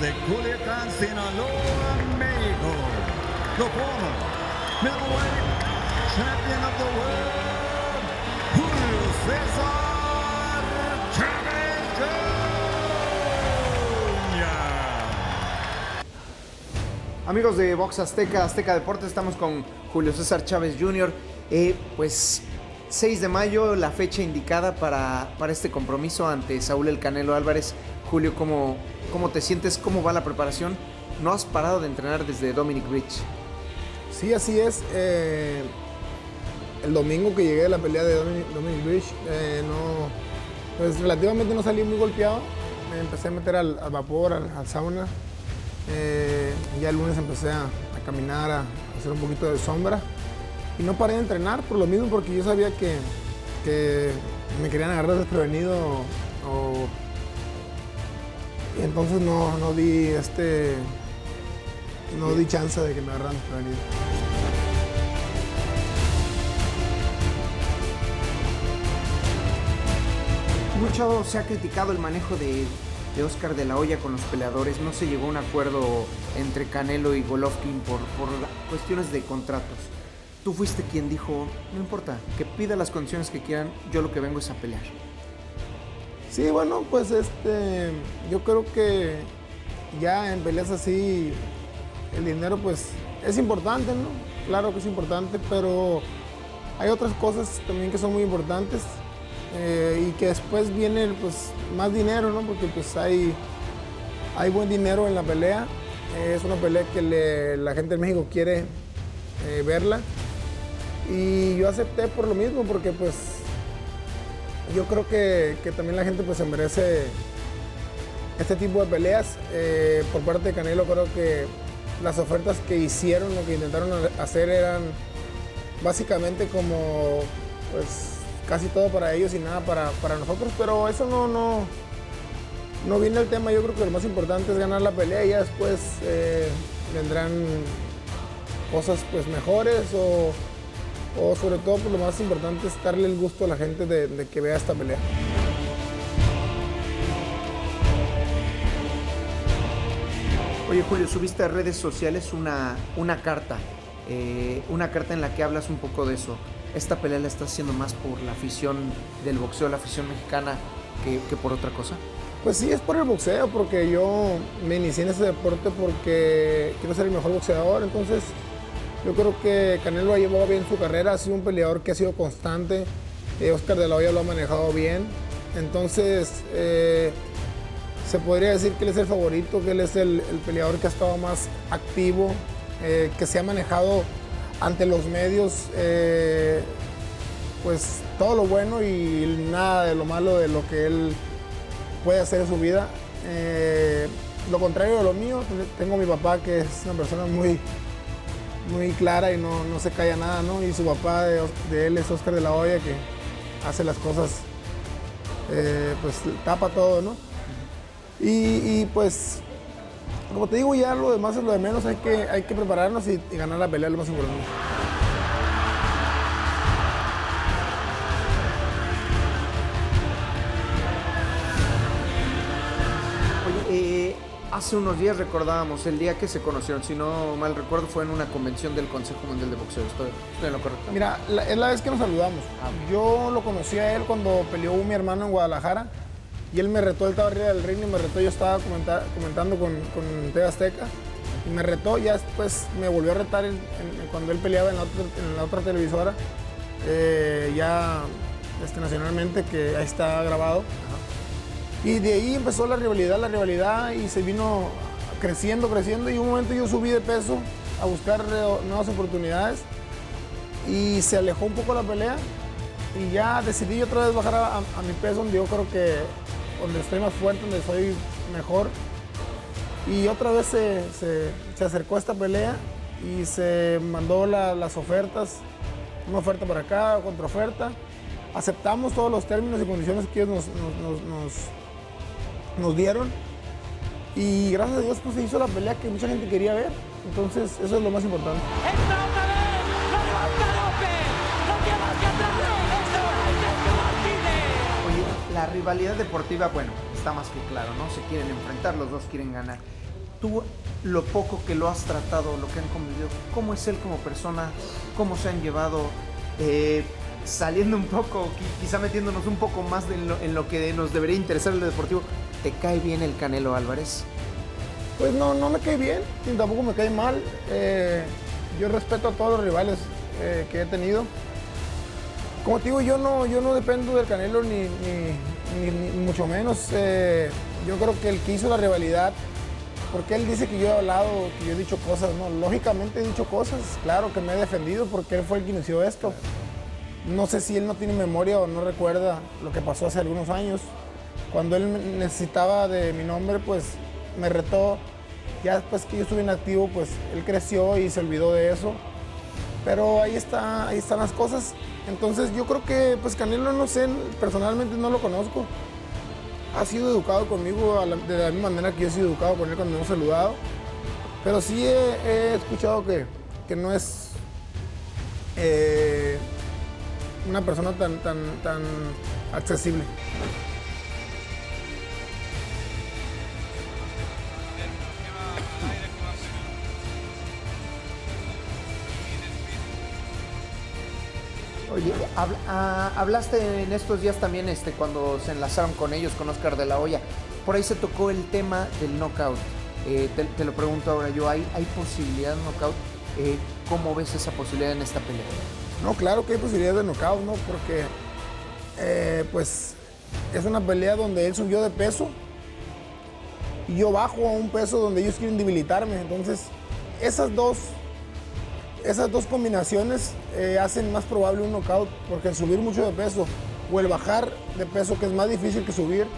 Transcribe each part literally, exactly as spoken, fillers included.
de Culiacán, Sinaloa, México. The former middleweight champion of the world, Julio César Chávez junior Amigos de Box Azteca, Azteca Deportes, estamos con Julio César Chávez junior Eh, pues seis de mayo, la fecha indicada para, para este compromiso ante Saúl El Canelo Álvarez. Julio, ¿cómo, ¿cómo te sientes? ¿Cómo va la preparación? No has parado de entrenar desde Dominic Rich. Sí, así es. Eh, el domingo que llegué a la pelea de Dominic, Dominic Rich, eh, no, pues relativamente no salí muy golpeado. Me empecé a meter al, al vapor, al, al sauna. Eh, ya el lunes empecé a, a caminar, a hacer un poquito de sombra. Y no paré de entrenar por lo mismo, porque yo sabía que, que me querían agarrar desprevenido. O, o, y entonces no, no di este. No di chance de que me agarraran desprevenido. Mucho se ha criticado el manejo de, de Oscar de la Hoya con los peleadores. No se llegó a un acuerdo entre Canelo y Golovkin por, por cuestiones de contratos. Tú fuiste quien dijo, no importa, que pida las condiciones que quieran, yo lo que vengo es a pelear. Sí, bueno, pues este, yo creo que ya en peleas así, el dinero pues es importante, ¿no? Claro que es importante, pero hay otras cosas también que son muy importantes eh, y que después viene pues más dinero, ¿no? Porque pues hay, hay buen dinero en la pelea, eh, es una pelea que le, la gente de México quiere eh, verla. Y yo acepté por lo mismo, porque pues yo creo que, que también la gente pues se merece este tipo de peleas. Eh, por parte de Canelo creo que las ofertas que hicieron, lo que intentaron hacer eran básicamente como pues casi todo para ellos y nada para, para nosotros, pero eso no, no, no viene el tema. Yo creo que lo más importante es ganar la pelea y ya después eh, vendrán cosas pues mejores o... O sobre todo, pues, lo más importante es darle el gusto a la gente de, de que vea esta pelea. Oye, Julio, subiste a redes sociales una, una carta, eh, una carta en la que hablas un poco de eso. ¿Esta pelea la estás haciendo más por la afición del boxeo, la afición mexicana, que, que por otra cosa? Pues sí, es por el boxeo, porque yo me inicié en ese deporte porque quiero ser el mejor boxeador, entonces... Yo creo que Canelo ha llevado bien su carrera, ha sido un peleador que ha sido constante, eh, Oscar de la Hoya lo ha manejado bien, entonces eh, se podría decir que él es el favorito, que él es el, el peleador que ha estado más activo, eh, que se ha manejado ante los medios, eh, pues todo lo bueno y nada de lo malo de lo que él puede hacer en su vida. Eh, lo contrario de lo mío, tengo a mi papá, que es una persona muy... muy clara y no, no se calla nada, ¿no? Y su papá de, de él es Oscar de la Hoya, que hace las cosas, eh, pues tapa todo, ¿no? Y, y pues, como te digo, ya lo demás es lo de menos, hay que, hay que prepararnos y, y ganar la pelea lo más importante. Oye, eh... hace unos días recordábamos el día que se conocieron, si no mal recuerdo fue en una convención del Consejo Mundial de Boxeo, ¿estoy en lo correcto? Mira, la, es la vez que nos saludamos. Ah, yo lo conocí a él cuando peleó mi hermano en Guadalajara y él me retó, él estaba arriba del ring y me retó, yo estaba comentar, comentando con, con T V Azteca y me retó, ya después me volvió a retar en, en, cuando él peleaba en la otra, en la otra televisora, eh, ya este, nacionalmente, que ahí está grabado. Y de ahí empezó la rivalidad, la rivalidad, y se vino creciendo, creciendo, y un momento yo subí de peso a buscar nuevas oportunidades, y se alejó un poco la pelea, y ya decidí otra vez bajar a, a mi peso, donde yo creo que, donde estoy más fuerte, donde soy mejor, y otra vez se, se, se acercó a esta pelea, y se mandó la, las ofertas, una oferta para acá, contraoferta, aceptamos todos los términos y condiciones que ellos nos... nos, nos, nos nos dieron y gracias a Dios pues se hizo la pelea que mucha gente quería ver, entonces eso es lo más importante. Oye, la rivalidad deportiva, bueno, está más que claro, ¿no? Se quieren enfrentar, los dos quieren ganar. Tú, lo poco que lo has tratado, lo que han convivido, ¿cómo es él como persona? ¿Cómo se han llevado? Eh, saliendo un poco, quizá metiéndonos un poco más en lo, en lo que nos debería interesar el deportivo, ¿te cae bien el Canelo Álvarez? Pues no, no me cae bien, tampoco me cae mal. Eh, yo respeto a todos los rivales eh, que he tenido. Como te digo, yo no, yo no dependo del Canelo, ni, ni, ni, ni mucho menos. Eh, yo creo que él quiso la rivalidad, porque él dice que yo he hablado, que yo he dicho cosas, ¿no? Lógicamente he dicho cosas, claro que me he defendido, porque él fue el que inició esto. No sé si él no tiene memoria o no recuerda lo que pasó hace algunos años. Cuando él necesitaba de mi nombre, pues me retó. Ya después que yo estuve inactivo, pues él creció y se olvidó de eso. Pero ahí está, ahí están las cosas. Entonces yo creo que, pues Canelo, no sé, personalmente no lo conozco. Ha sido educado conmigo de la misma manera que yo he sido educado con él cuando hemos saludado. Pero sí he, he escuchado que, que no es... Eh, una persona tan, tan, tan accesible. Oye, hab, ah, hablaste en estos días también este, cuando se enlazaron con ellos, con Oscar de la Hoya. Por ahí se tocó el tema del knockout. Eh, te, te lo pregunto ahora yo, ¿hay, hay posibilidad de knockout? Eh, ¿Cómo ves esa posibilidad en esta pelea? No, claro que hay posibilidad de knockout, ¿no? Porque, eh, pues, es una pelea donde él subió de peso y yo bajo a un peso donde ellos quieren debilitarme. Entonces, esas dos, esas dos combinaciones eh, hacen más probable un knockout, porque el subir mucho de peso o el bajar de peso, que es más difícil que subir,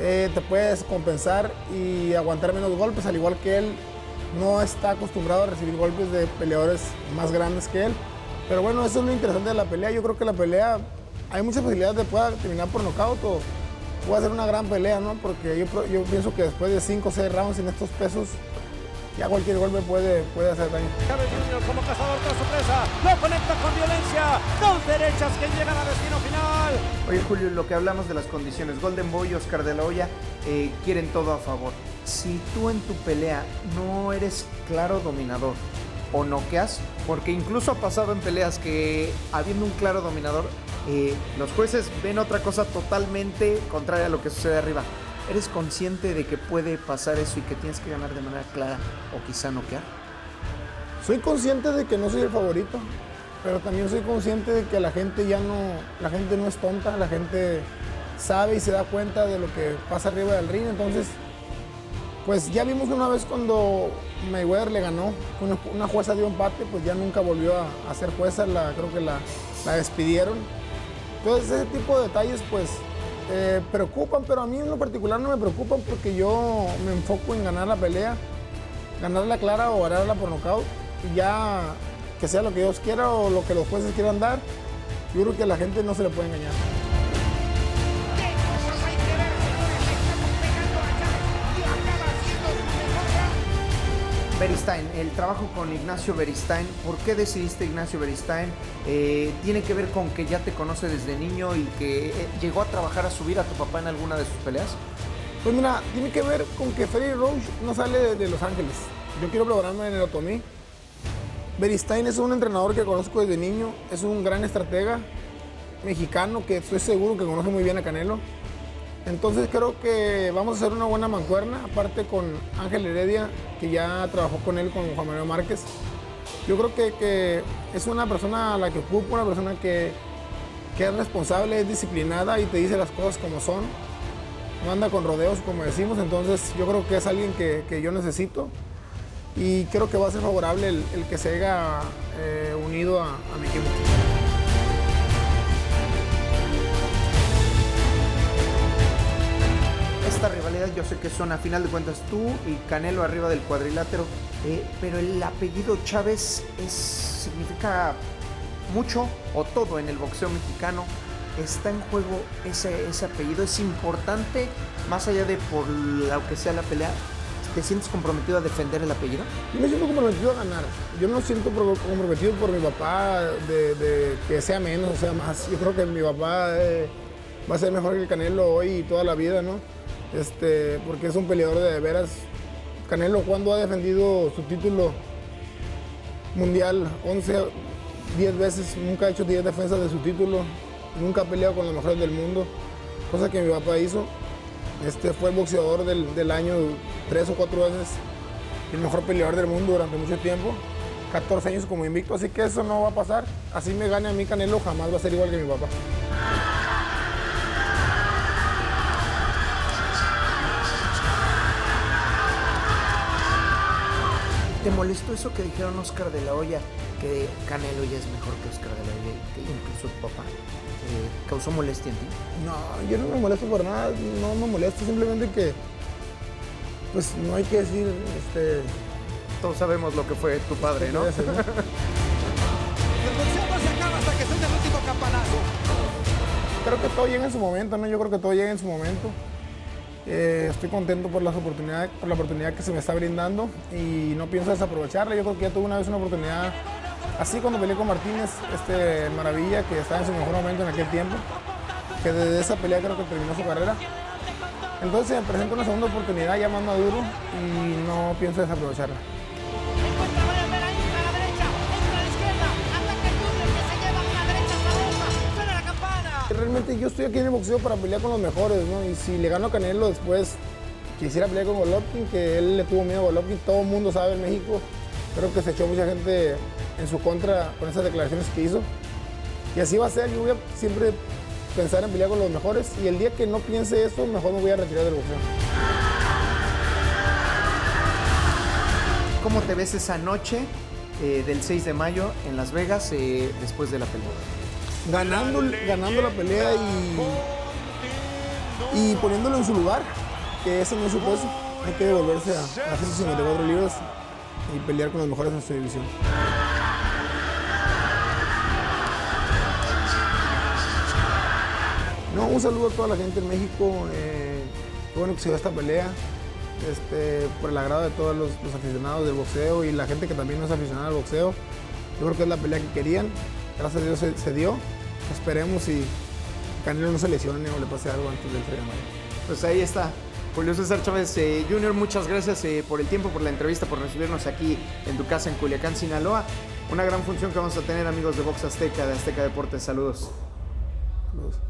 eh, te puedes compensar y aguantar menos golpes, al igual que él no está acostumbrado a recibir golpes de peleadores más grandes que él. Pero bueno, eso es lo interesante de la pelea. Yo creo que la pelea, hay muchas posibilidades de poder terminar por nocaut o puede ser una gran pelea, ¿no? Porque yo, yo pienso que después de cinco o seis rounds en estos pesos, ya cualquier golpe puede, puede hacer daño. Chávez junior como cazador tras su presa, lo conecta con violencia, dos derechas que llegan a destino final. Oye, Julio, lo que hablamos de las condiciones, Golden Boy y Oscar de la Hoya eh, quieren todo a favor. Si tú en tu pelea no eres claro dominador, o noqueas, porque incluso ha pasado en peleas que habiendo un claro dominador, eh, los jueces ven otra cosa totalmente contraria a lo que sucede arriba. ¿Eres consciente de que puede pasar eso y que tienes que ganar de manera clara o quizá noquear? Soy consciente de que no soy el favorito, pero también soy consciente de que la gente ya no, la gente no es tonta, la gente sabe y se da cuenta de lo que pasa arriba del ring, entonces... Pues ya vimos una vez cuando Mayweather le ganó, una jueza dio empate, pues ya nunca volvió a, a ser jueza, la, creo que la, la despidieron. Entonces ese tipo de detalles pues eh, preocupan, pero a mí en lo particular no me preocupan porque yo me enfoco en ganar la pelea, ganarla clara o ganarla por nocaut, y ya que sea lo que Dios quiera o lo que los jueces quieran dar, yo creo que a la gente no se le puede engañar. Beristain, el trabajo con Ignacio Beristain, ¿por qué decidiste Ignacio Beristain? Eh, ¿Tiene que ver con que ya te conoce desde niño y que eh, llegó a trabajar a subir a tu papá en alguna de sus peleas? Pues mira, tiene que ver con que Freddie Roach no sale de, de Los Ángeles. Yo quiero programarme en el Otomí. Beristain es un entrenador que conozco desde niño, es un gran estratega mexicano que estoy seguro que conoce muy bien a Canelo. Entonces creo que vamos a hacer una buena mancuerna, aparte con Ángel Heredia, que ya trabajó con él, con Juan Manuel Márquez. Yo creo que, que es una persona a la que ocupo, una persona que, que es responsable, es disciplinada y te dice las cosas como son. No anda con rodeos, como decimos, entonces yo creo que es alguien que, que yo necesito. Y creo que va a ser favorable el, el que se haya eh, unido a, a mi equipo. Esta rivalidad yo sé que son a final de cuentas tú y Canelo arriba del cuadrilátero, eh, pero el apellido Chávez es, significa mucho o todo en el boxeo mexicano. ¿Está en juego ese, ese apellido? ¿Es importante más allá de por lo que sea la pelea? ¿Te sientes comprometido a defender el apellido? Yo me siento comprometido a ganar. Yo no siento comprometido por mi papá de, de que sea menos o sea más. Yo creo que mi papá eh, va a ser mejor que el Canelo hoy y toda la vida, ¿no? este, porque es un peleador de veras. Canelo, ¿cuándo ha defendido su título mundial? once, diez veces, nunca ha hecho diez defensas de su título, nunca ha peleado con los mejores del mundo, cosa que mi papá hizo. Este, fue el boxeador del, del año tres o cuatro veces, el mejor peleador del mundo durante mucho tiempo, catorce años como invicto, así que eso no va a pasar. Así me gane a mí Canelo, jamás va a ser igual que mi papá. ¿Te molestó eso que dijeron Oscar de la Hoya, que Canelo ya es mejor que Oscar de la Hoya, que incluso tu papá? Eh, ¿Causó molestia en ti? No, yo no me molesto por nada, no me molesto, simplemente que, pues no hay que decir, este... Todos sabemos lo que fue tu padre, este, ¿no? Ese, ¿no? El boxeo no se acaba hasta que suene el último campanazo. Creo que todo llega en su momento, ¿no? Yo creo que todo llega en su momento. Eh, estoy contento por, las oportunidades, por la oportunidad que se me está brindando y no pienso desaprovecharla. Yo creo que ya tuve una vez una oportunidad así cuando peleé con Martínez, este, Maravilla, que estaba en su mejor momento en aquel tiempo, que desde esa pelea creo que terminó su carrera. Entonces me presento una segunda oportunidad ya más maduro y no pienso desaprovecharla. Realmente yo estoy aquí en el boxeo para pelear con los mejores, ¿no? Y si le gano a Canelo después, quisiera pelear con Golovkin, que él le tuvo miedo a Golovkin, todo el mundo sabe en México. Creo que se echó mucha gente en su contra con esas declaraciones que hizo. Y así va a ser, yo voy a siempre pensar en pelear con los mejores y el día que no piense eso, mejor me voy a retirar del boxeo. ¿Cómo te ves esa noche eh, del seis de mayo en Las Vegas eh, después de la pelea? Ganando, ganando la pelea y, y poniéndolo en su lugar, que ese no es su peso. Hay que devolverse a, a ciento cincuenta y cuatro libras y pelear con los mejores en su división. No, un saludo a toda la gente en México. Eh, bueno, que se dio esta pelea, este, por el agrado de todos los, los aficionados del boxeo y la gente que también no es aficionada al boxeo. Yo creo que es la pelea que querían. Gracias a Dios se, se dio. Esperemos si Canelo no se lesione o le pase algo antes del tres de mayo. Pues ahí está. Julio César Chávez eh, junior, muchas gracias eh, por el tiempo, por la entrevista, por recibirnos aquí en tu casa en Culiacán, Sinaloa. Una gran función que vamos a tener, amigos de Box Azteca, de Azteca Deportes. Saludos. Saludos.